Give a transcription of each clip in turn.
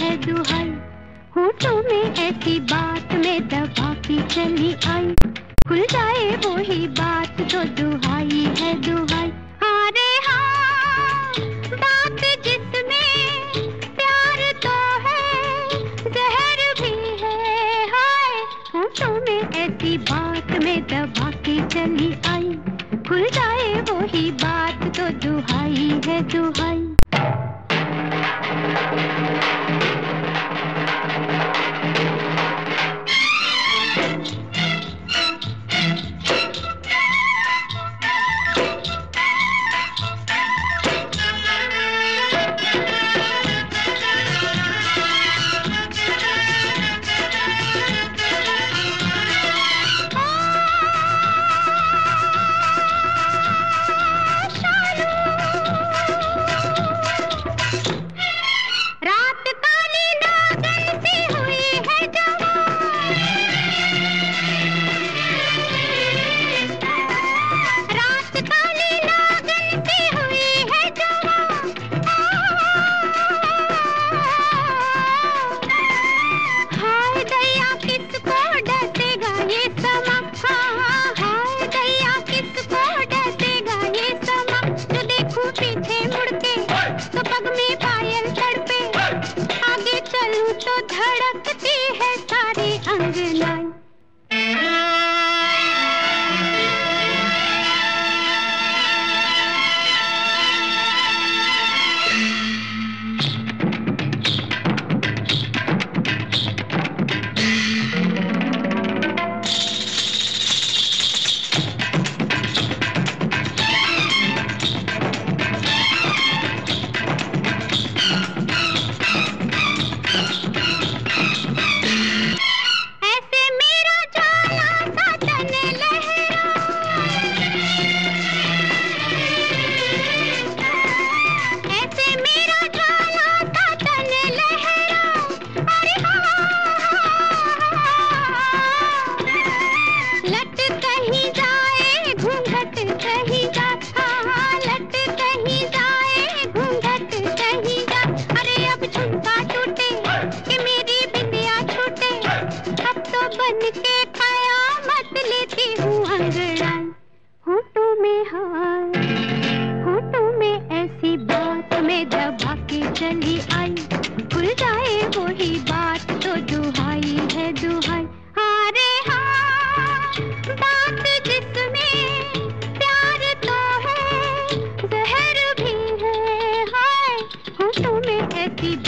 है दुहाई, होठों में ऐसी बात में दबा के चली आई, खुल जाए वो ही बात जो दुहाई है दुहाई। अरे हाँ बात जिसमें प्यार तो है जहर भी है, हाय होठों में ऐसी बात में दबा के चली आई, खुल जाए वो ही बात जो दुहाई है दुहाई।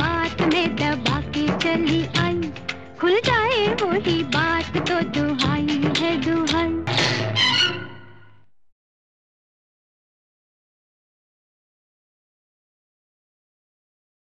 बात में दबा के चली आई, खुल जाए वो ही बात तो दुहाई।